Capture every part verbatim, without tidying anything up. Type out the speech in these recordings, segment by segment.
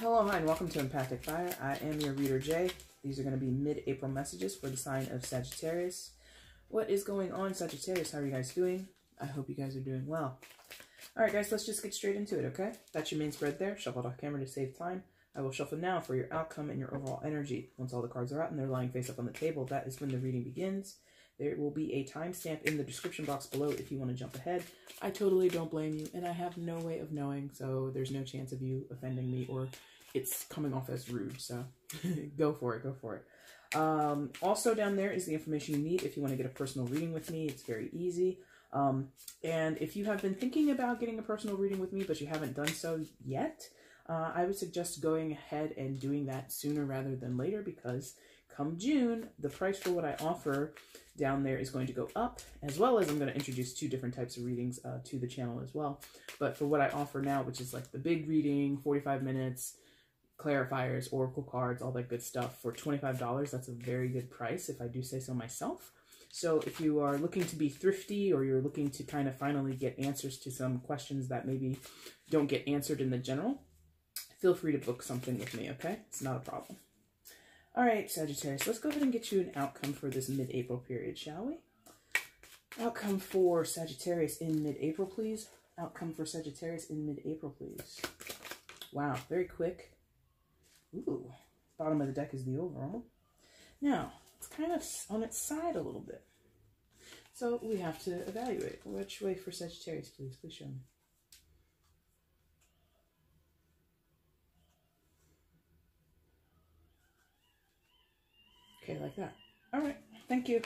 Hello, hi, and welcome to Empathic Fire. I am your reader, Jay. These are going to be mid-April messages for the sign of Sagittarius. What is going on, Sagittarius? How are you guys doing? I hope you guys are doing well. All right, guys, let's just get straight into it, okay? That's your main spread there. Shuffled off camera to save time. I will shuffle now for your outcome and your overall energy. Once all the cards are out and they're lying face up on the table, that is when the reading begins. There will be a timestamp in the description box below if you want to jump ahead. I totally don't blame you, and I have no way of knowing, so there's no chance of you offending me or it's coming off as rude, so go for it, go for it. Um, also down there is the information you need if you want to get a personal reading with me. It's very easy. Um, and if you have been thinking about getting a personal reading with me, but you haven't done so yet, uh, I would suggest going ahead and doing that sooner rather than later, because come June, the price for what I offer down there is going to go up, as well as I'm going to introduce two different types of readings uh, to the channel as well. But for what I offer now, which is like the big reading, forty-five minutes, clarifiers, oracle cards, all that good stuff, for twenty-five dollars, that's a very good price, if I do say so myself. So if you are looking to be thrifty, or you're looking to kind of finally get answers to some questions that maybe don't get answered in the general, feel free to book something with me, okay? It's not a problem. All right, Sagittarius, let's go ahead and get you an outcome for this mid-April period, shall we? Outcome for Sagittarius in mid-April, please. Outcome for Sagittarius in mid-April, please. Wow, very quick. Ooh, bottom of the deck is the overall. Now, it's kind of on its side a little bit. So we have to evaluate. Which way for Sagittarius, please? Please show me. Okay, like that. All right, thank you.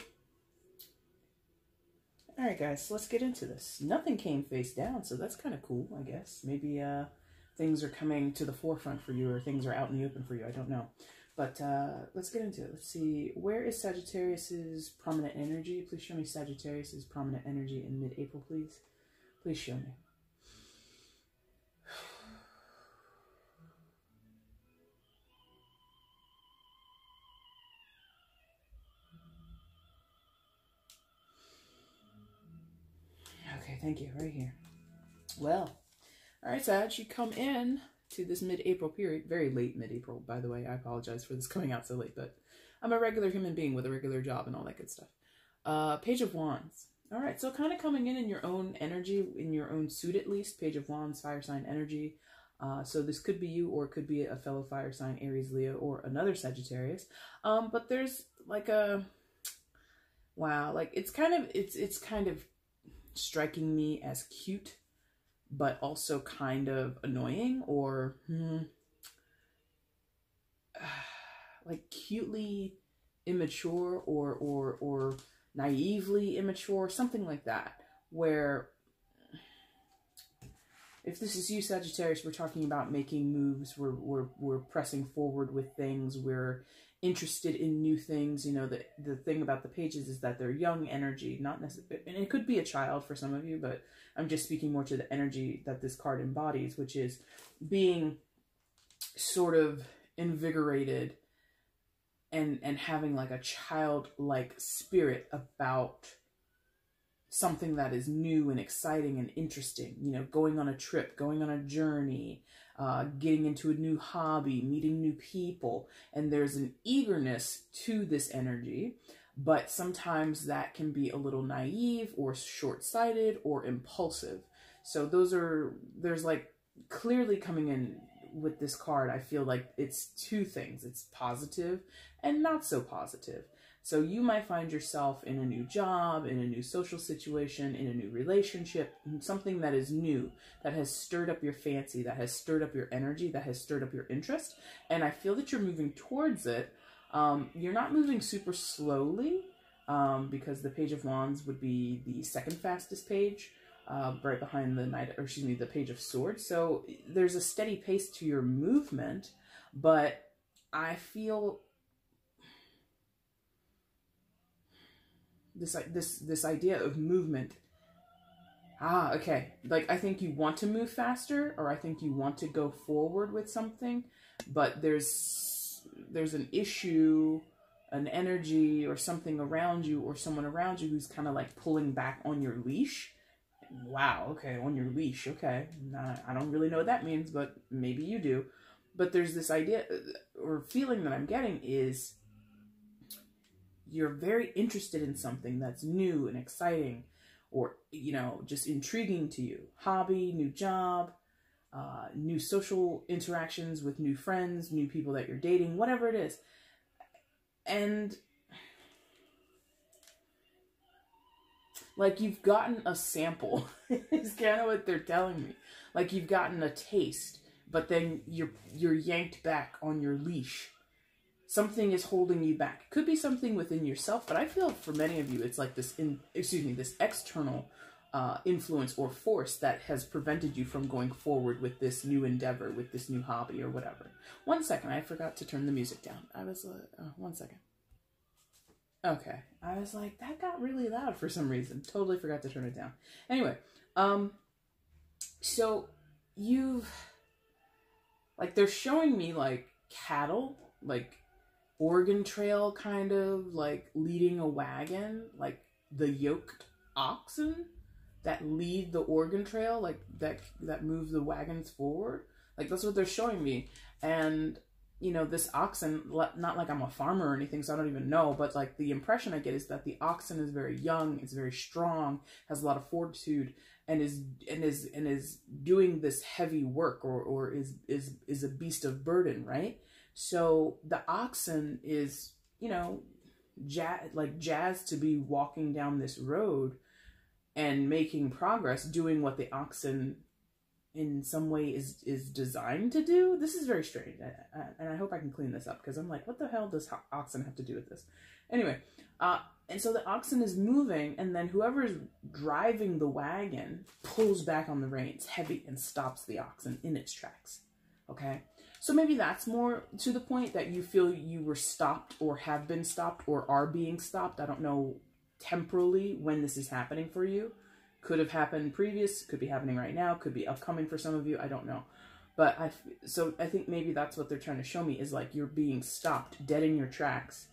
All right, guys, so let's get into this. Nothing came face down, so that's kind of cool, I guess. Maybe uh, things are coming to the forefront for you, or things are out in the open for you. I don't know. But uh, let's get into it. Let's see. Where is Sagittarius's prominent energy? Please show me Sagittarius's prominent energy in mid-April, please. Please show me. Thank you, right here. Well, all right, Sag, you come in to this mid-April period, very late mid-April, by the way. I apologize for this coming out so late, but I'm a regular human being with a regular job and all that good stuff. Uh, Page of Wands. All right, so kind of coming in in your own energy, in your own suit at least. Page of Wands, fire sign energy. Uh, so this could be you, or it could be a fellow fire sign, Aries, Leo, or another Sagittarius. Um, but there's like a, wow, like it's kind of, it's, it's kind of, striking me as cute, but also kind of annoying, or hmm, like cutely immature, or or or naively immature, something like that. Where if this is you, Sagittarius, we're talking about making moves. We're we're we're pressing forward with things. We're interested in new things. You know, the the thing about the pages is that they're young energy, not necessarily, and it could be a child for some of you, but I'm just speaking more to the energy that this card embodies, which is being sort of invigorated and and having like a childlike spirit about something that is new and exciting and interesting. You know, going on a trip, going on a journey, Uh, getting into a new hobby, meeting new people. And there's an eagerness to this energy, but sometimes that can be a little naive or short-sighted or impulsive. So those are, there's like clearly coming in with this card, I feel like it's two things. It's positive and not so positive. So you might find yourself in a new job, in a new social situation, in a new relationship, something that is new, that has stirred up your fancy, that has stirred up your energy, that has stirred up your interest. And I feel that you're moving towards it. Um, you're not moving super slowly, um, because the Page of Wands would be the second fastest page, uh, right behind the Knight, or excuse me, the Page of Swords. So there's a steady pace to your movement, but I feel This, this, this idea of movement. Ah, okay. Like, I think you want to move faster, or I think you want to go forward with something, but there's, there's an issue, an energy or something around you, or someone around you who's kind of like pulling back on your leash. Wow. Okay. On your leash. Okay. Nah, I don't really know what that means, but maybe you do. But there's this idea or feeling that I'm getting is you're very interested in something that's new and exciting or, you know, just intriguing to you. Hobby, new job, uh, new social interactions with new friends, new people that you're dating, whatever it is. And like you've gotten a sample is kind of what they're telling me. Like you've gotten a taste, but then you're, you're yanked back on your leash. Something is holding you back. It could be something within yourself, but I feel for many of you, it's like this, in, excuse me, this external uh, influence or force that has prevented you from going forward with this new endeavor, with this new hobby or whatever. One second, I forgot to turn the music down. I was like, uh, one second. Okay, I was like, that got really loud for some reason. Totally forgot to turn it down. Anyway, um, so you've, like, they're showing me, like, cattle, like, Oregon Trail kind of like leading a wagon, like the yoked oxen that lead the Oregon Trail, like that that move the wagons forward. Like that's what they're showing me. And you know, this oxen, not like I'm a farmer or anything, so I don't even know, but like the impression I get is that the oxen is very young, it's very strong, has a lot of fortitude, and is and is and is doing this heavy work, or or is is is a beast of burden, right? So the oxen is, you know, jazz, like jazzed to be walking down this road and making progress, doing what the oxen in some way is, is designed to do. This is very strange. I, I, and I hope I can clean this up because I'm like, what the hell does oxen have to do with this? Anyway, uh, and so the oxen is moving, and then whoever's driving the wagon pulls back on the reins heavy and stops the oxen in its tracks. Okay. So maybe that's more to the point, that you feel you were stopped or have been stopped or are being stopped. I don't know temporally when this is happening for you. Could have happened previous, could be happening right now, could be upcoming for some of you. I don't know. But I, so I think maybe that's what they're trying to show me, is like you're being stopped dead in your tracks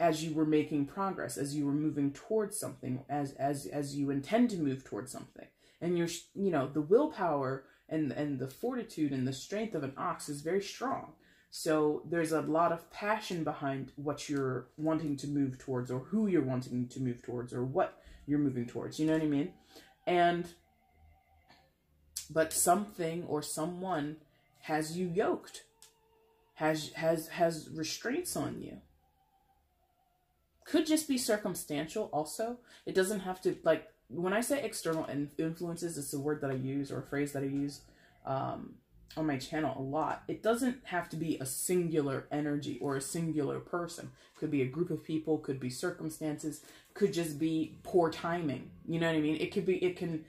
as you were making progress, as you were moving towards something, as, as, as you intend to move towards something. And you're, you know, the willpower And, and the fortitude and the strength of an ox is very strong. So there's a lot of passion behind what you're wanting to move towards, or who you're wanting to move towards, or what you're moving towards. You know what I mean? And, but something or someone has you yoked, has, has, has restraints on you. Could just be circumstantial also. It doesn't have to, like, when I say external influences, it's a word that I use, or a phrase that I use um, on my channel a lot. It doesn't have to be a singular energy or a singular person. Could be a group of people, could be circumstances, could just be poor timing. You know what I mean? It could be, it can,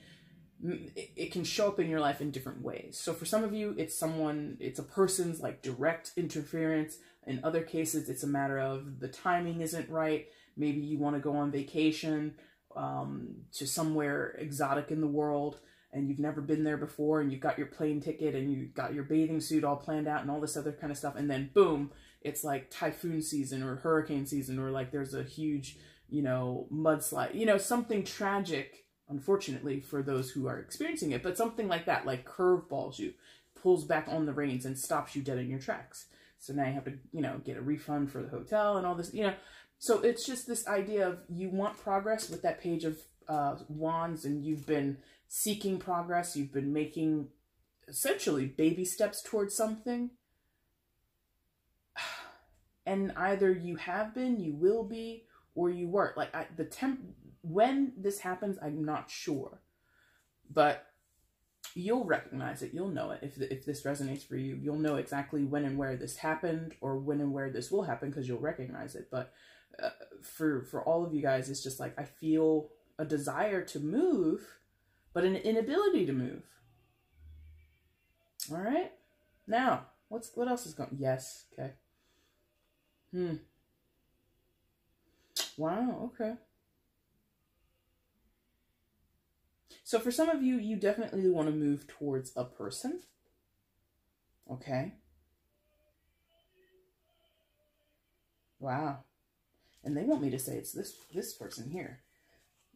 it can show up in your life in different ways. So for some of you, it's someone, it's a person's like direct interference. In other cases, it's a matter of the timing isn't right. Maybe you want to go on vacation um, to somewhere exotic in the world, and you've never been there before, and you've got your plane ticket, and you got your bathing suit all planned out, and all this other kind of stuff, and then boom, it's like typhoon season, or hurricane season, or like there's a huge, you know, mudslide, you know, something tragic, unfortunately, for those who are experiencing it, but something like that, like curveballs you, pulls back on the reins, and stops you dead in your tracks. So now you have to, you know, get a refund for the hotel, and all this, you know. So it's just this idea of you want progress with that page of uh, wands, and you've been seeking progress. You've been making essentially baby steps towards something. And either you have been, you will be, or you weren't. Like I, the temp, when this happens, I'm not sure, but you'll recognize it. You'll know it. If, if this resonates for you, you'll know exactly when and where this happened, or when and where this will happen, because you'll recognize it. But Uh, for for all of you guys, it's just like I feel a desire to move, but an inability to move. All right, now what's what else is going? Yes, okay. Hmm. Wow. Okay. So for some of you, you definitely want to move towards a person. Okay. Wow. And they want me to say it's this this person here.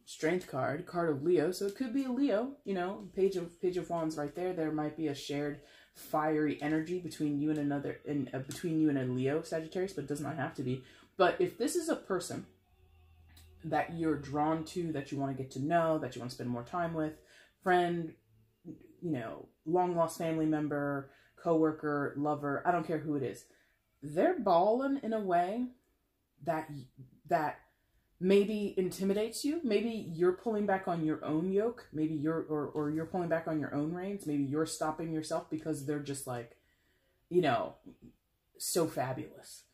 Strength card, card of Leo. So it could be a Leo, you know, page of page of wands right there. There might be a shared fiery energy between you and another, and uh, between you and a Leo Sagittarius, but it does not have to be. But if this is a person that you're drawn to, that you want to get to know, that you want to spend more time with, friend, you know, long lost family member, coworker, lover, I don't care who it is, they're balling in a way that that maybe intimidates you. Maybe you're pulling back on your own yoke. Maybe you're, or, or you're pulling back on your own reins. Maybe you're stopping yourself because they're just like, you know, so fabulous.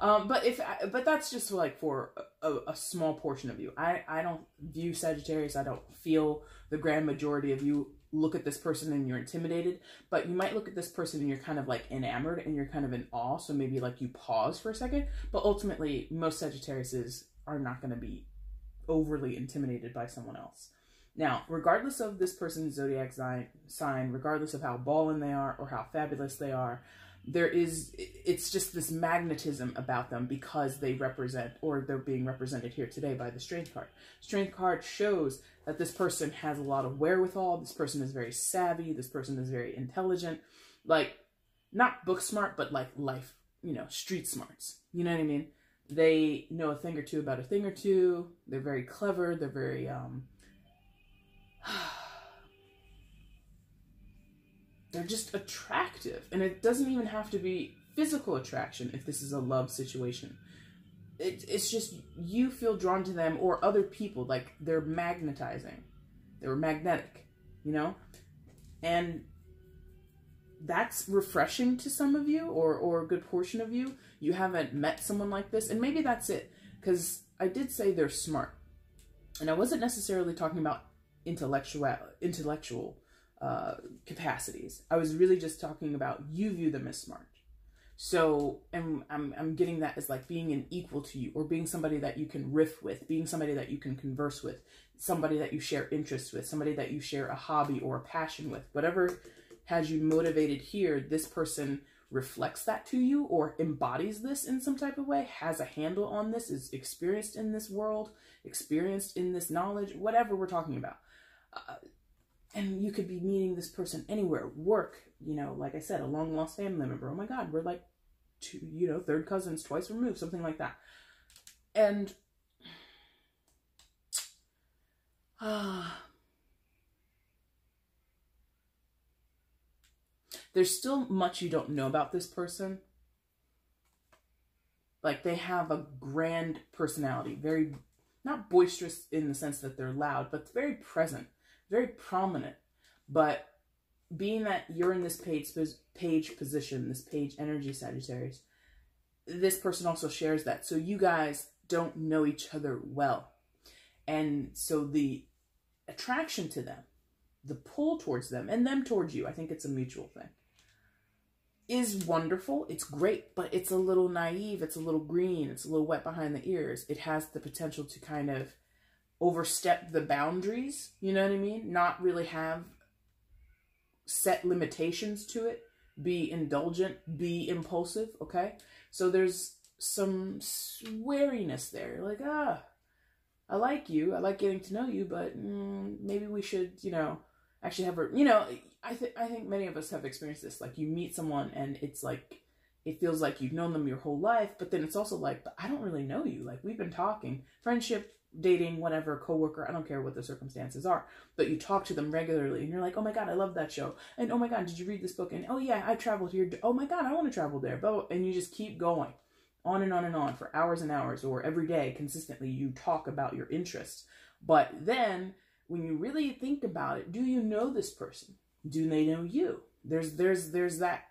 um, but if, I, but that's just like for a, a small portion of you. I, I don't view Sagittarius. I don't feel the grand majority of you look at this person and you're intimidated, but you might look at this person and you're kind of like enamored and you're kind of in awe. So maybe like you pause for a second, but ultimately most Sagittariuses are not going to be overly intimidated by someone else. Now, regardless of this person's zodiac sign, sign, regardless of how ballin' they are or how fabulous they are, there is, it's just this magnetism about them because they represent, or they're being represented here today by the Strength card. Strength card shows that this person has a lot of wherewithal. This person is very savvy. This person is very intelligent, like not book smart, but like life, you know, street smarts. You know what I mean? They know a thing or two about a thing or two. They're very clever. They're very, um, they're just attractive, and it doesn't even have to be physical attraction if this is a love situation. It, it's just you feel drawn to them or other people, like they're magnetizing. They were magnetic, you know? And that's refreshing to some of you, or, or a good portion of you. You haven't met someone like this, and maybe that's it, because I did say they're smart. And I wasn't necessarily talking about intellectual, intellectual Uh, capacities. I was really just talking about you view them as smart. So, and I'm, I'm getting that as like being an equal to you, or being somebody that you can riff with, being somebody that you can converse with, somebody that you share interests with, somebody that you share a hobby or a passion with. Whatever has you motivated here, this person reflects that to you or embodies this in some type of way, has a handle on this, is experienced in this world, experienced in this knowledge, whatever we're talking about. Uh, And you could be meeting this person anywhere, work, you know, like I said, a long lost family member. Oh my God, we're like two, you know, third cousins twice removed, something like that. And uh, there's still much you don't know about this person. Like they have a grand personality, very, not boisterous in the sense that they're loud, but very present. Very prominent, but being that you're in this page, page position, this page energy Sagittarius, this person also shares that. So you guys don't know each other well. And so the attraction to them, the pull towards them and them towards you, I think it's a mutual thing, is wonderful. It's great, but it's a little naive. It's a little green. It's a little wet behind the ears. It has the potential to kind of overstep the boundaries, you know what I mean? Not really have set limitations to it, be indulgent, be impulsive, okay? So there's some sweariness there. You're like, ah, I like you, I like getting to know you, but mm, maybe we should, you know, actually have a, you know, I, th I think many of us have experienced this. Like you meet someone and it's like, it feels like you've known them your whole life, but then it's also like, but I don't really know you. Like we've been talking, friendship, dating, whatever, coworker, I don't care what the circumstances are, but you talk to them regularly and you're like, oh my God, I love that show. And oh my God, did you read this book? And oh yeah, I traveled here. Oh my God, I want to travel there. And you just keep going on and on and on for hours and hours, or every day consistently you talk about your interests. But then when you really think about it, do you know this person? Do they know you? There's, there's, there's that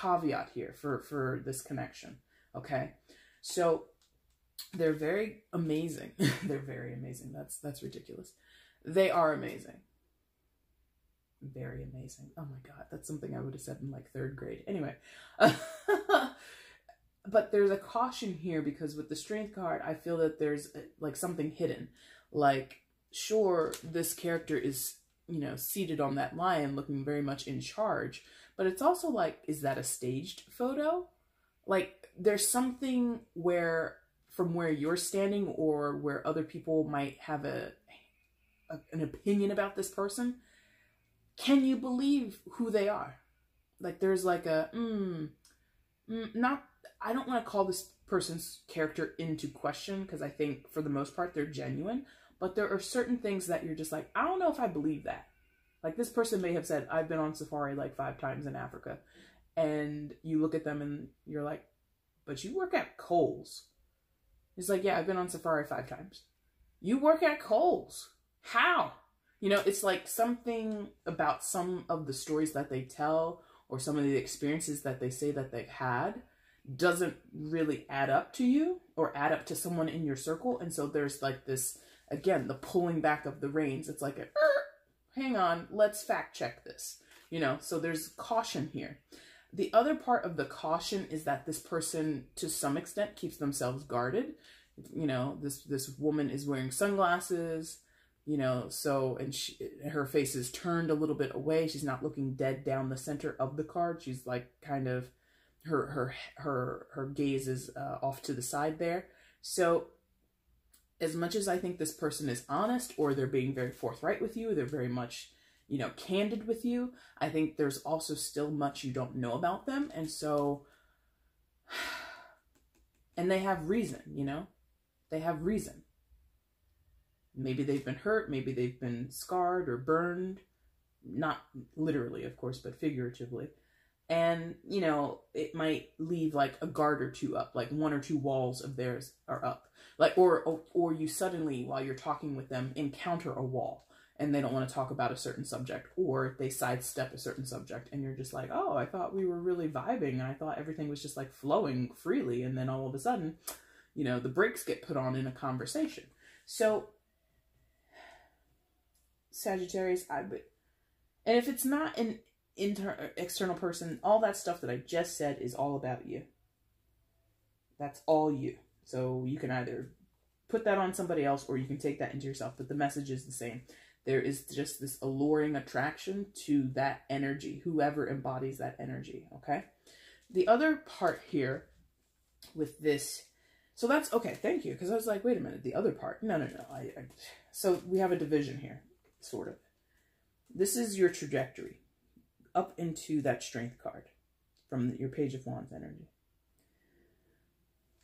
caveat here for, for this connection. Okay. So they're very amazing. They're very amazing. That's, that's ridiculous. They are amazing. Very amazing. Oh my God. That's something I would have said in like third grade. Anyway, but there's a caution here because with the Strength card, I feel that there's like something hidden. Like, sure, this character is, you know, seated on that lion looking very much in charge, but it's also like, is that a staged photo? Like there's something where, from where you're standing or where other people might have a, a an opinion about this person, can you believe who they are? Like there's like a, mm, mm, not, I don't want to call this person's character into question because I think for the most part they're genuine, but there are certain things that you're just like, I don't know if I believe that. Like this person may have said, I've been on safari like five times in Africa. And you look at them and you're like, but you work at Kohl's. It's like, yeah, I've been on safari five times. You work at Kohl's. How? You know, it's like something about some of the stories that they tell or some of the experiences that they say that they've had doesn't really add up to you or add up to someone in your circle. And so there's like this, again, the pulling back of the reins. It's like, a, hang on, let's fact check this. You know, so there's caution here. The other part of the caution is that this person, to some extent, keeps themselves guarded. You know, this this woman is wearing sunglasses, you know, so, and she, her face is turned a little bit away. She's not looking dead down the center of the card. She's like kind of, her her her her gaze is uh, off to the side there. So as much as I think this person is honest or they're being very forthright with you, they're very much, you know, candid with you, I think there's also still much you don't know about them. And so, and they have reason, you know, they have reason. Maybe they've been hurt, maybe they've been scarred or burned, not literally, of course, but figuratively. And, you know, it might leave like a guard or two up, like one or two walls of theirs are up, like, or, or, or you suddenly, while you're talking with them, encounter a wall. And they don't want to talk about a certain subject, or they sidestep a certain subject and you're just like, oh, I thought we were really vibing and I thought everything was just like flowing freely. And then all of a sudden, you know, the brakes get put on in a conversation. So Sagittarius, I would, and if it's not an inter external person, all that stuff that I just said is all about you. That's all you. So you can either put that on somebody else or you can take that into yourself, but the message is the same. There is just this alluring attraction to that energy, whoever embodies that energy, okay? The other part here with this, so that's, okay, thank you, because I was like, wait a minute, the other part, no, no, no. I, I, so we have a division here, sort of. This is your trajectory up into that strength card from your Page of Wands energy.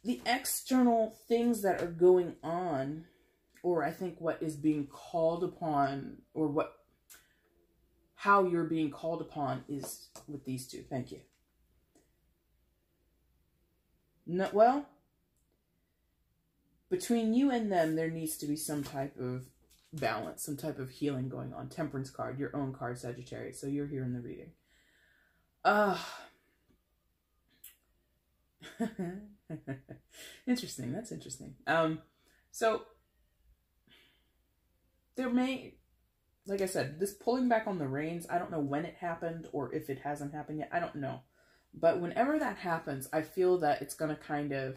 The external things that are going on, or I think what is being called upon, or what, how you're being called upon is with these two. Thank you. No, well, between you and them, there needs to be some type of balance, some type of healing going on. Temperance card, your own card, Sagittarius. So you're here in the reading. Uh, interesting. That's interesting. Um, so... There may, like I said, this pulling back on the reins, I don't know when it happened or if it hasn't happened yet. I don't know. But whenever that happens, I feel that it's going to kind of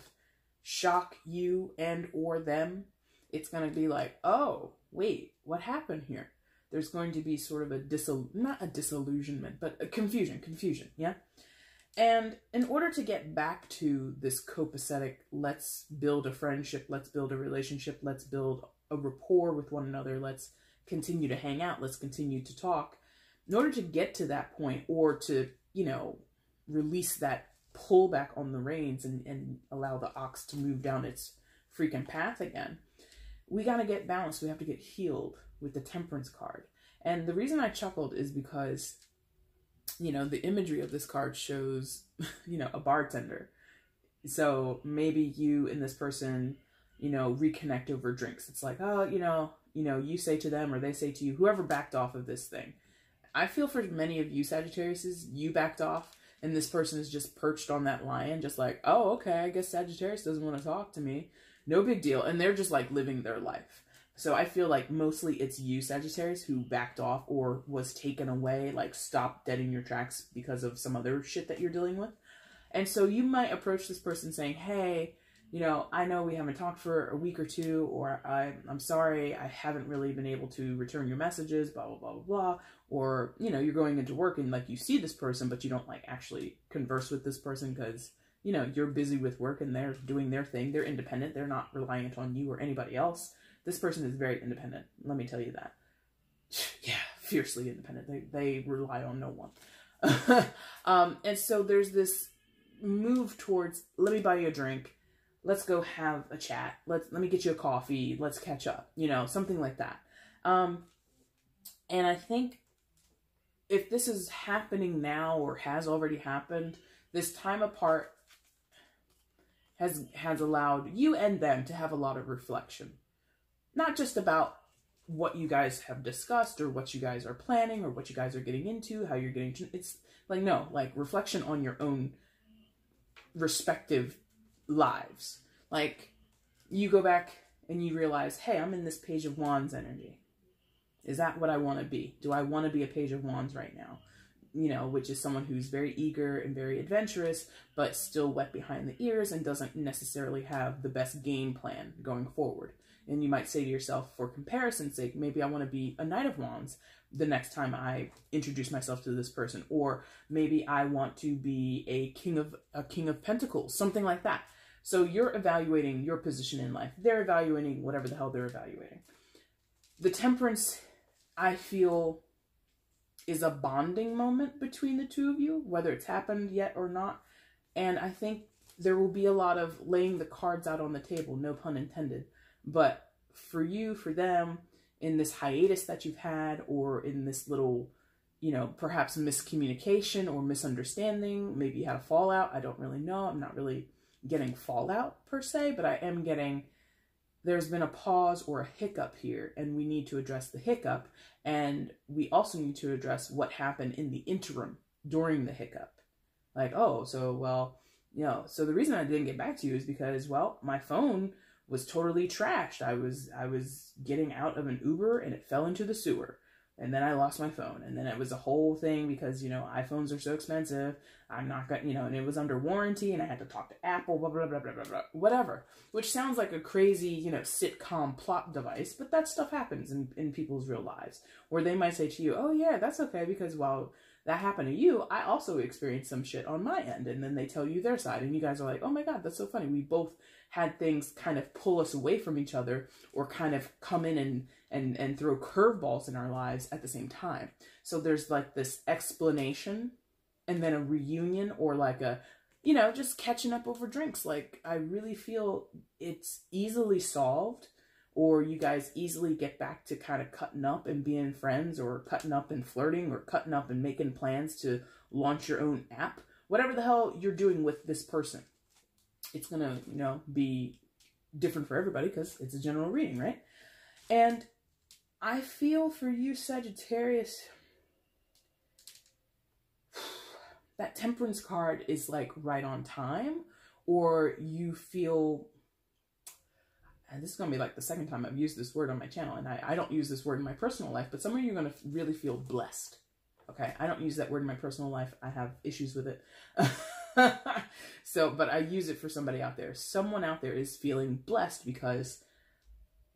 shock you and or them. It's going to be like, oh, wait, what happened here? There's going to be sort of a, disil- not a disillusionment, but a confusion, confusion, yeah? And in order to get back to this copacetic, let's build a friendship, let's build a relationship, let's build a rapport with one another, let's continue to hang out, let's continue to talk. In order to get to that point or to, you know, release that pullback on the reins and, and allow the ox to move down its freaking path again, we got to get balanced. We have to get healed with the Temperance card. And the reason I chuckled is because, you know, the imagery of this card shows, you know, a bartender. So maybe you and this person, you know, reconnect over drinks. It's like, oh, you know, you know, you say to them or they say to you, whoever backed off of this thing. I feel for many of you Sagittariuses, you backed off and this person is just perched on that lion, just like, oh, okay, I guess Sagittarius doesn't want to talk to me. No big deal. And they're just like living their life. So I feel like mostly it's you Sagittarius who backed off or was taken away, like stopped dead in your tracks because of some other shit that you're dealing with. And so you might approach this person saying, hey, you know, I know we haven't talked for a week or two, or I, I'm sorry, I haven't really been able to return your messages, blah, blah, blah, blah, blah. Or, you know, you're going into work and like you see this person, but you don't like actually converse with this person because, you know, you're busy with work and they're doing their thing. They're independent. They're not reliant on you or anybody else. This person is very independent. Let me tell you that. Yeah, fiercely independent. They, they rely on no one. um, and so there's this move towards, let me buy you a drink. Let's go have a chat. Let's, let me get you a coffee. Let's catch up, you know, something like that. Um, and I think if this is happening now or has already happened, this time apart has, has allowed you and them to have a lot of reflection, not just about what you guys have discussed or what you guys are planning or what you guys are getting into, how you're getting to, it's like, no, like reflection on your own respective lives. Like you go back and you realize, hey, I'm in this Page of Wands energy. Is that what I want to be? Do I want to be a Page of Wands right now? You know, which is someone who's very eager and very adventurous, but still wet behind the ears and doesn't necessarily have the best game plan going forward. And you might say to yourself, for comparison's sake, maybe I want to be a Knight of Wands the next time I introduce myself to this person, or maybe I want to be a King of a King of Pentacles, something like that. So you're evaluating your position in life. They're evaluating whatever the hell they're evaluating. The Temperance, I feel, is a bonding moment between the two of you, whether it's happened yet or not. And I think there will be a lot of laying the cards out on the table, no pun intended. But for you, for them, in this hiatus that you've had, or in this little, you know, perhaps miscommunication or misunderstanding, maybe you had a fallout. I don't really know. I'm not really getting fallout per se, but I am getting, there's been a pause or a hiccup here, and we need to address the hiccup. And we also need to address what happened in the interim during the hiccup. Like, oh, so, well, you know, so the reason I didn't get back to you is because, well, my phone was totally trashed. I was, I was getting out of an Uber and it fell into the sewer, and then I lost my phone. And then it was a whole thing because, you know, iPhones are so expensive. I'm not gonna, you know, and it was under warranty and I had to talk to Apple, blah, blah, blah, blah, blah, blah, whatever, which sounds like a crazy, you know, sitcom plot device, but that stuff happens in, in people's real lives, where they might say to you, oh yeah, that's okay, because while that happened to you, I also experienced some shit on my end. And then they tell you their side and you guys are like, oh my God, that's so funny. We both had things kind of pull us away from each other, or kind of come in and, and, and throw curveballs in our lives at the same time. So there's like this explanation and then a reunion, or like a, you know, just catching up over drinks. Like, I really feel it's easily solved, or you guys easily get back to kind of cutting up and being friends, or cutting up and flirting, or cutting up and making plans to launch your own app, whatever the hell you're doing with this person. It's going to, you know, be different for everybody because it's a general reading, right? And I feel for you, Sagittarius, that Temperance card is like right on time, or you feel, and this is going to be like the second time I've used this word on my channel, and I, I don't use this word in my personal life, but some of you are going to really feel blessed. Okay. I don't use that word in my personal life. I have issues with it. So, but I use it for somebody out there. Someone out there is feeling blessed because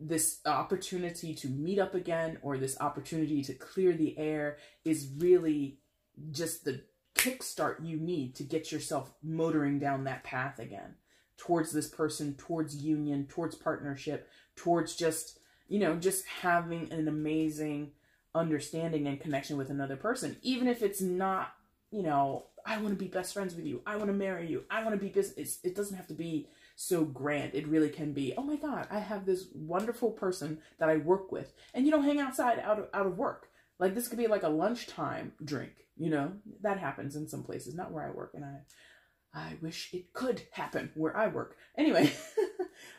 this opportunity to meet up again, or this opportunity to clear the air, is really just the kickstart you need to get yourself motoring down that path again, towards this person, towards union, towards partnership, towards just, you know, just having an amazing understanding and connection with another person. Even if it's not, you know, I want to be best friends with you, I want to marry you, I want to be business. It doesn't have to be so grand. It really can be, oh my God, I have this wonderful person that I work with, and you don't hang outside out of, out of work. Like, this could be like a lunchtime drink, you know, that happens in some places, not where I work. And I, I wish it could happen where I work anyway.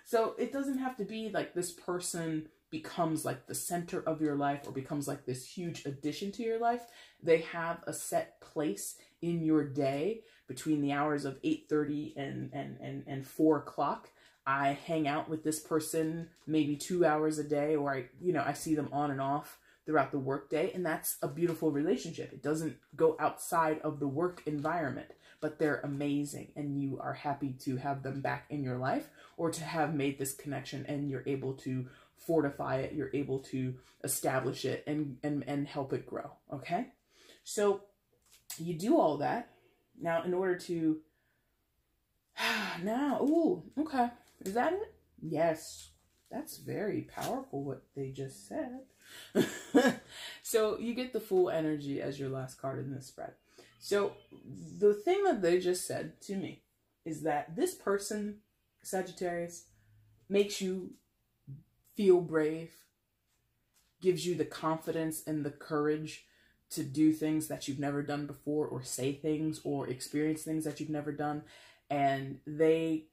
So it doesn't have to be like this person becomes like the center of your life, or becomes like this huge addition to your life. They have a set place in your day between the hours of eight thirty and, and, and, and four o'clock. I hang out with this person maybe two hours a day, or I, you know, I see them on and off throughout the work day. And that's a beautiful relationship. It doesn't go outside of the work environment, but they're amazing, and you are happy to have them back in your life, or to have made this connection, and you're able to fortify it. You're able to establish it and, and, and help it grow. Okay. So you do all that now in order to, now, ooh, okay. Is that it? Yes. That's very powerful, what they just said. So you get the Fool energy as your last card in this spread. So the thing that they just said to me is that this person, Sagittarius, makes you feel brave, gives you the confidence and the courage to do things that you've never done before, or say things or experience things that you've never done. And they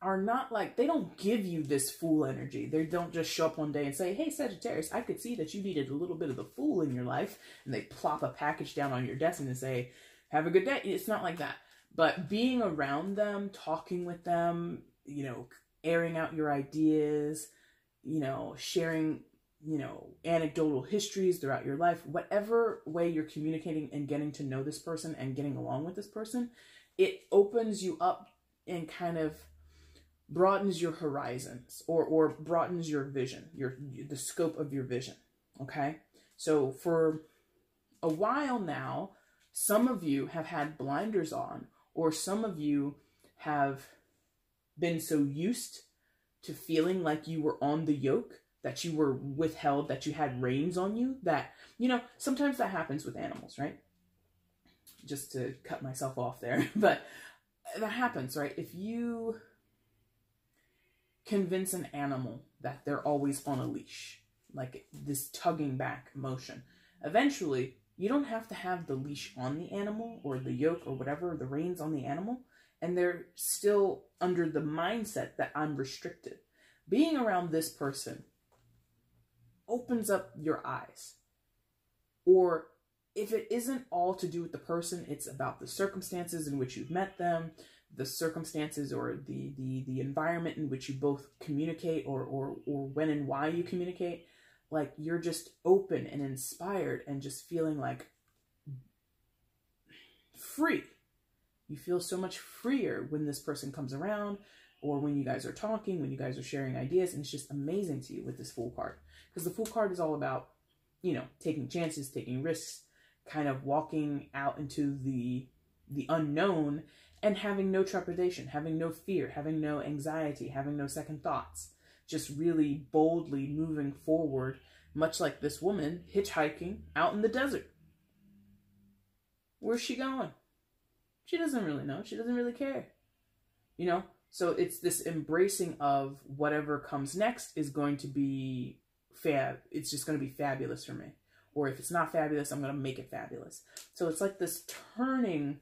are not like, they don't give you this fool energy. They don't just show up one day and say, hey, Sagittarius, I could see that you needed a little bit of the fool in your life. And they plop a package down on your desk and they say, have a good day. It's not like that. But being around them, talking with them, you know, airing out your ideas, you know, sharing, you know, anecdotal histories throughout your life, whatever way you're communicating and getting to know this person and getting along with this person, it opens you up and kind of broadens your horizons, or, or broadens your vision, your, the scope of your vision. Okay. So for a while now, some of you have had blinders on, or some of you have been so used to feeling like you were on the yoke, that you were withheld, that you had reins on you, that, you know, sometimes that happens with animals, right? Just to cut myself off there, but that happens, right? If you convince an animal that they're always on a leash, like this tugging back motion, eventually you don't have to have the leash on the animal, or the yoke, or whatever, the reins on the animal, and they're still under the mindset that I'm restricted. Being around this person opens up your eyes. Or if it isn't all to do with the person, it's about the circumstances in which you've met them, the circumstances or the the, the environment in which you both communicate, or, or, or when and why you communicate. Like, you're just open and inspired and just feeling like free. You feel so much freer when this person comes around, or when you guys are talking, when you guys are sharing ideas, and it's just amazing to you with this Fool card. Because the Fool card is all about, you know, taking chances, taking risks, kind of walking out into the, the unknown and having no trepidation, having no fear, having no anxiety, having no second thoughts, just really boldly moving forward, much like this woman hitchhiking out in the desert. Where's she going? She doesn't really know. She doesn't really care, you know? So it's this embracing of whatever comes next is going to be fab. It's just going to be fabulous for me. Or if it's not fabulous, I'm going to make it fabulous. So it's like this turning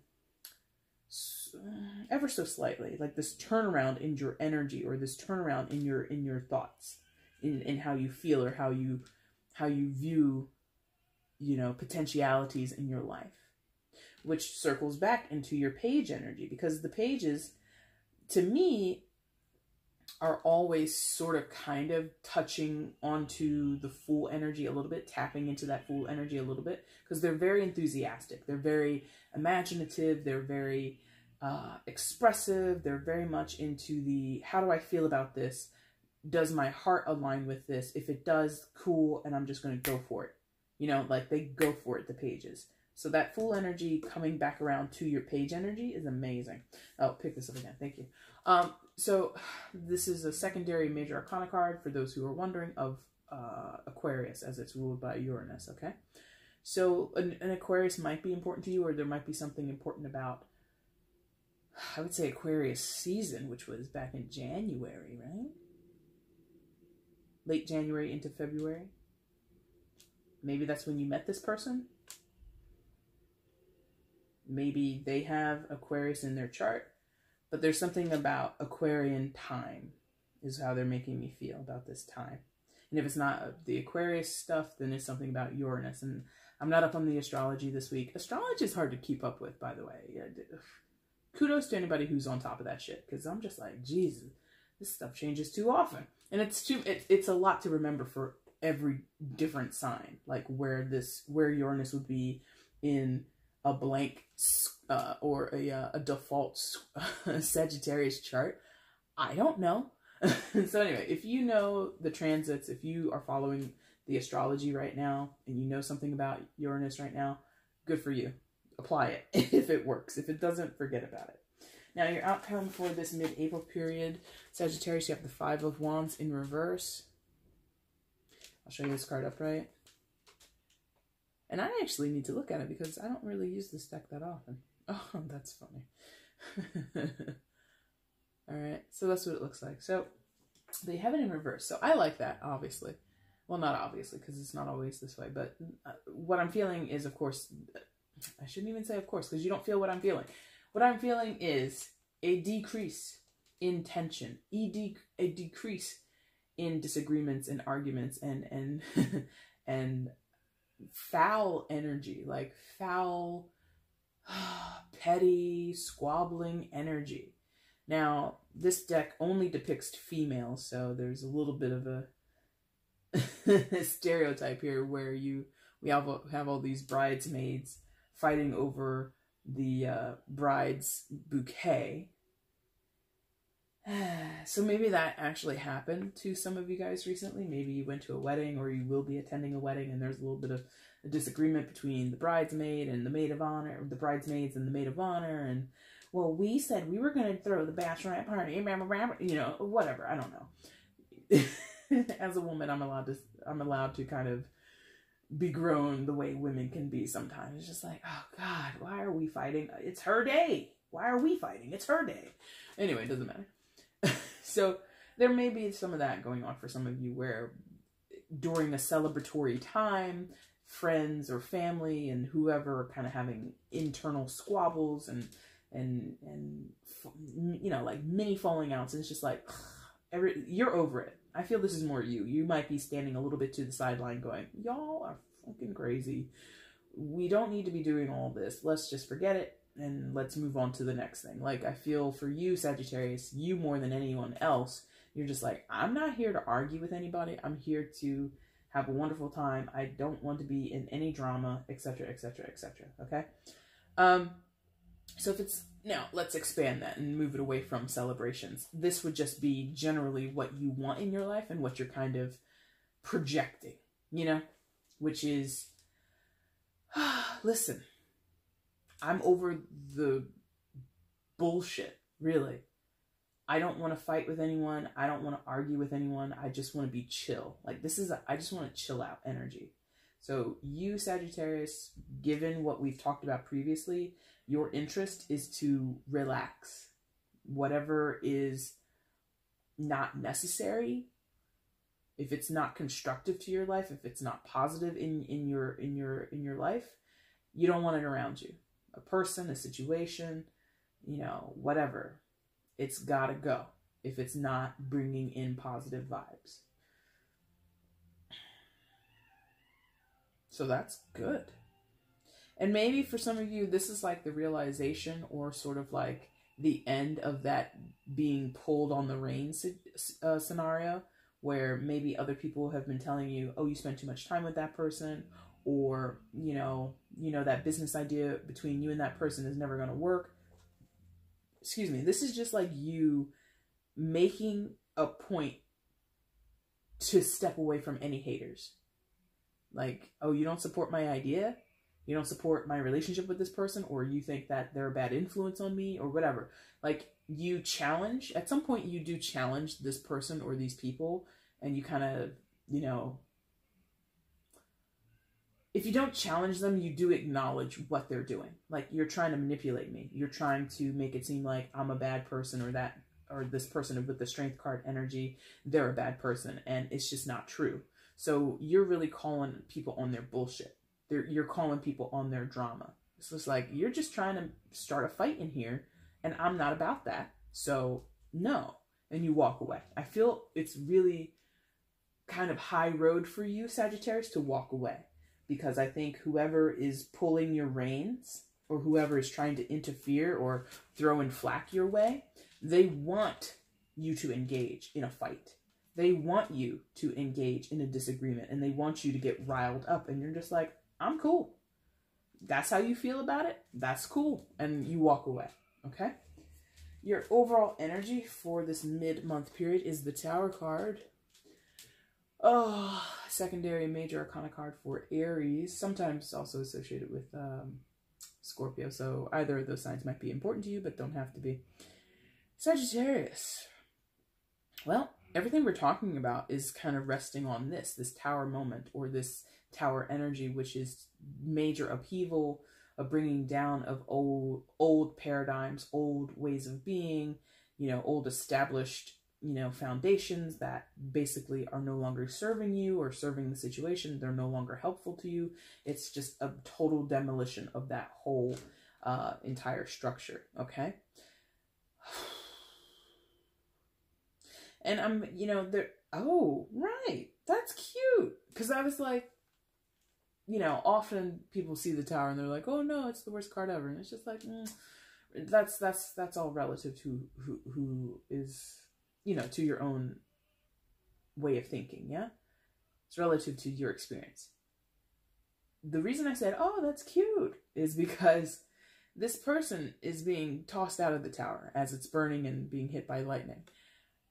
ever so slightly, like this turnaround in your energy, or this turnaround in your, in your thoughts, in, in how you feel, or how you, how you view, you know, potentialities in your life, which circles back into your page energy, because the pages, to me, are always sort of kind of touching onto the Fool energy a little bit, tapping into that Fool energy a little bit, because they're very enthusiastic. They're very imaginative. They're very uh, expressive. They're very much into the, how do I feel about this? Does my heart align with this? If it does, cool, and I'm just going to go for it. You know, like they go for it, the pages. So that Fool energy coming back around to your page energy is amazing. Oh, pick this up again. Thank you. Um, so this is a secondary major arcana card, for those who are wondering, of uh, Aquarius, as it's ruled by Uranus, okay? So an, an Aquarius might be important to you, or there might be something important about, I would say, Aquarius season, which was back in January, right? Late January into February. Maybe that's when you met this person. Maybe they have Aquarius in their chart, but there's something about Aquarian time is how they're making me feel about this time. And if it's not the Aquarius stuff, then it's something about Uranus. And I'm not up on the astrology this week. Astrology is hard to keep up with, by the way. Yeah, kudos to anybody who's on top of that shit, because I'm just like, Jesus, this stuff changes too often. And it's too, it, it's a lot to remember for every different sign, like where this, where Uranus would be in a blank uh, or a, uh, a default Sagittarius chart. I don't know. So anyway, if you know the transits, if you are following the astrology right now and you know something about Uranus right now, good for you. Apply it if it works. If it doesn't, forget about it. Now, your outcome for this mid-April period, Sagittarius, you have the Five of Wands in reverse. I'll show you this card upright. And I actually need to look at it because I don't really use this deck that often. Oh, that's funny. All right, so that's what it looks like. So they have it in reverse. So I like that, obviously. Well, not obviously, because it's not always this way. But what I'm feeling is, of course, I shouldn't even say of course, because you don't feel what I'm feeling. What I'm feeling is a decrease in tension, a, de a decrease in disagreements and arguments and and and foul energy, like foul, petty, squabbling energy. Now, this deck only depicts females, so there's a little bit of a stereotype here where you we have, have all these bridesmaids fighting over the uh, bride's bouquet. So maybe that actually happened to some of you guys recently. Maybe you went to a wedding, or you will be attending a wedding, and there's a little bit of a disagreement between the bridesmaid and the maid of honor, or the bridesmaids and the maid of honor, and, well, we said we were going to throw the bachelorette party, you know, whatever, I don't know. As a woman, I'm allowed to, I'm allowed to kind of be grown the way women can be sometimes. It's just like, oh God, why are we fighting? It's her day. Why are we fighting? It's her day. Anyway, it doesn't matter. So there may be some of that going on for some of you, where during a celebratory time, friends or family and whoever are kind of having internal squabbles and, and, and, you know, like mini falling outs. And it's just like, ugh, every, you're over it. I feel this is more you. You might be standing a little bit to the sideline going, y'all are fucking crazy. We don't need to be doing all this. Let's just forget it. And let's move on to the next thing. Like, I feel for you, Sagittarius, you more than anyone else, you're just like, I'm not here to argue with anybody. I'm here to have a wonderful time. I don't want to be in any drama, et cetera, et cetera, et cetera. Okay. Um, so if it's, now let's expand that and move it away from celebrations. This would just be generally what you want in your life and what you're kind of projecting, you know, which is, listen, I'm over the bullshit, really. I don't want to fight with anyone. I don't want to argue with anyone. I just want to be chill. Like, this is, a, I just want to chill out energy. So you, Sagittarius, given what we've talked about previously, your interest is to relax. Whatever is not necessary, if it's not constructive to your life, if it's not positive in, in your, in your, in your life, you don't want it around you. A person, a situation, you know, whatever. It's gotta go if it's not bringing in positive vibes. So that's good. And maybe for some of you, this is like the realization, or sort of like the end of that being pulled on the reins uh, scenario, where maybe other people have been telling you, oh, you spent too much time with that person, or, you know, you know, that business idea between you and that person is never going to work. Excuse me. This is just like you making a point to step away from any haters. Like, oh, you don't support my idea. You don't support my relationship with this person, or you think that they're a bad influence on me, or whatever. Like, you challenge, at some point you do challenge this person or these people, and you kind of, you know, if you don't challenge them, you do acknowledge what they're doing. Like, you're trying to manipulate me. You're trying to make it seem like I'm a bad person, or that, or this person with the strength card energy, they're a bad person. And it's just not true. So you're really calling people on their bullshit. They're, you're calling people on their drama. It's just like, you're just trying to start a fight in here, and I'm not about that. So no. And you walk away. I feel it's really kind of high road for you, Sagittarius, to walk away. Because I think whoever is pulling your reins, or whoever is trying to interfere or throw in flack your way, they want you to engage in a fight. They want you to engage in a disagreement, and they want you to get riled up. And you're just like, I'm cool. That's how you feel about it. That's cool. And you walk away. Okay. Your overall energy for this mid-month period is the Tower card. Oh, secondary major arcana card for Aries, sometimes also associated with um, Scorpio. So either of those signs might be important to you, but don't have to be. Sagittarius. Well, everything we're talking about is kind of resting on this, this tower moment or this tower energy, which is major upheaval, a bringing down of old, old paradigms, old ways of being, you know, old established, you know, foundations that basically are no longer serving you or serving the situation. They're no longer helpful to you. It's just a total demolition of that whole uh, entire structure. Okay. And I'm, you know, there, oh, right. That's cute. Cause I was like, you know, often people see the tower and they're like, oh no, it's the worst card ever. And it's just like, mm, that's, that's, that's all relative to who, who is, you know, to your own way of thinking. Yeah. It's relative to your experience. The reason I said, oh, that's cute is because this person is being tossed out of the tower as it's burning and being hit by lightning.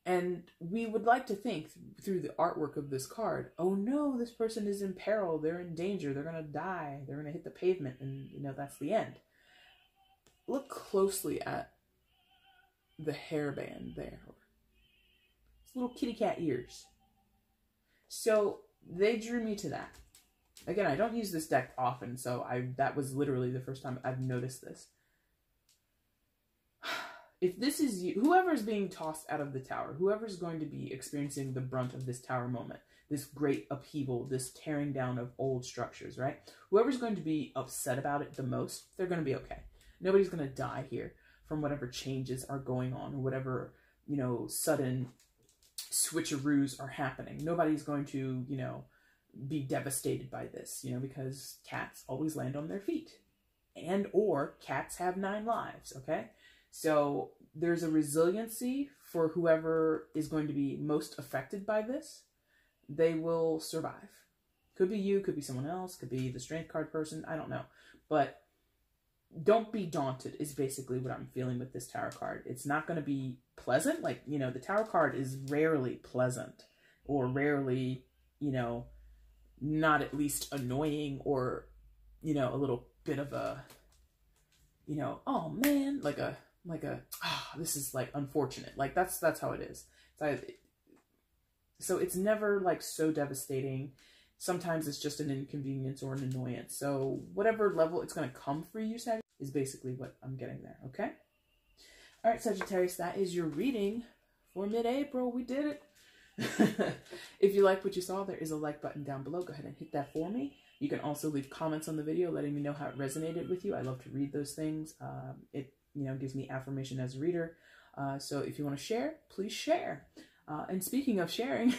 And we would like to think through the artwork of this card, oh no, this person is in peril. They're in danger. They're going to die. They're going to hit the pavement. And, you know, that's the end. Look closely at the hairband there. It's little kitty cat ears. So they drew me to that. Again, I don't use this deck often, so I that was literally the first time I've noticed this. If this is you, whoever's being tossed out of the tower, whoever's going to be experiencing the brunt of this tower moment, this great upheaval, this tearing down of old structures, right? Whoever's going to be upset about it the most, they're going to be okay. Nobody's going to die here from whatever changes are going on, or whatever, you know, sudden switcheroos are happening. Nobody's going to, you know, be devastated by this, you know, because cats always land on their feet, and or cats have nine lives, okay? So there's a resiliency for whoever is going to be most affected by this. They will survive. Could be you, could be someone else, could be the strength card person. I don't know. But don't be daunted is basically what I'm feeling with this tower card. It's not going to be pleasant. Like, you know, the tower card is rarely pleasant or rarely, you know, not at least annoying or, you know, a little bit of a, you know, oh man, like a, like a, ah, oh, this is like unfortunate. Like that's, that's how it is. So, so it's never like so devastating. Sometimes it's just an inconvenience or an annoyance. So whatever level it's going to come for you, Sagittarius, is basically what I'm getting there. Okay. All right, Sagittarius, that is your reading for mid-April. We did it. If you like what you saw, there is a like button down below. Go ahead and hit that for me. You can also leave comments on the video, letting me know how it resonated with you. I love to read those things. Um, it, you know, gives me affirmation as a reader. Uh, so if you want to share, please share. Uh, and speaking of sharing,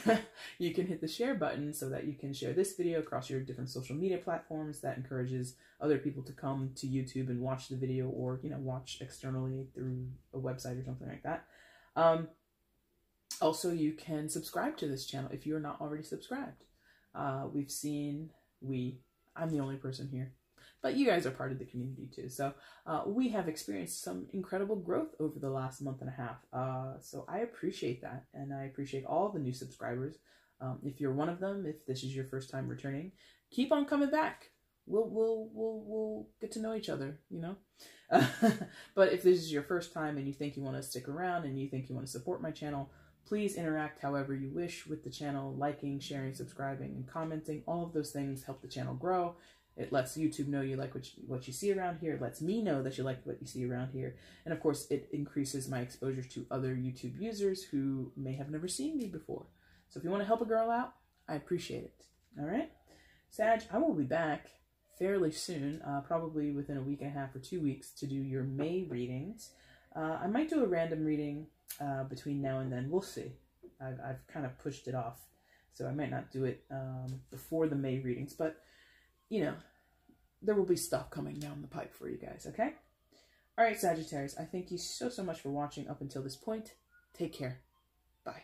you can hit the share button so that you can share this video across your different social media platforms. That encourages other people to come to YouTube and watch the video, or, you know, watch externally through a website or something like that. Um, also, you can subscribe to this channel if you are not already subscribed. Uh, we've seen, we, I'm the only person here, but you guys are part of the community too. So uh, we have experienced some incredible growth over the last month and a half. Uh, so I appreciate that. And I appreciate all the new subscribers. Um, if you're one of them, if this is your first time returning, keep on coming back. We'll, we'll, we'll, we'll get to know each other, you know? But if this is your first time and you think you want to stick around and you think you want to support my channel, please interact however you wish with the channel, liking, sharing, subscribing, and commenting. All of those things help the channel grow. It lets YouTube know you like what you, what you see around here. It lets me know that you like what you see around here. And of course, it increases my exposure to other YouTube users who may have never seen me before. So if you want to help a girl out, I appreciate it. All right? Sag, I will be back fairly soon, uh, probably within a week and a half or two weeks to do your May readings. Uh, I might do a random reading uh, between now and then. We'll see. I've, I've kind of pushed it off, so I might not do it um, before the May readings. But, you know, there will be stuff coming down the pipe for you guys, okay? All right, Sagittarius, I thank you so, so much for watching up until this point. Take care. Bye.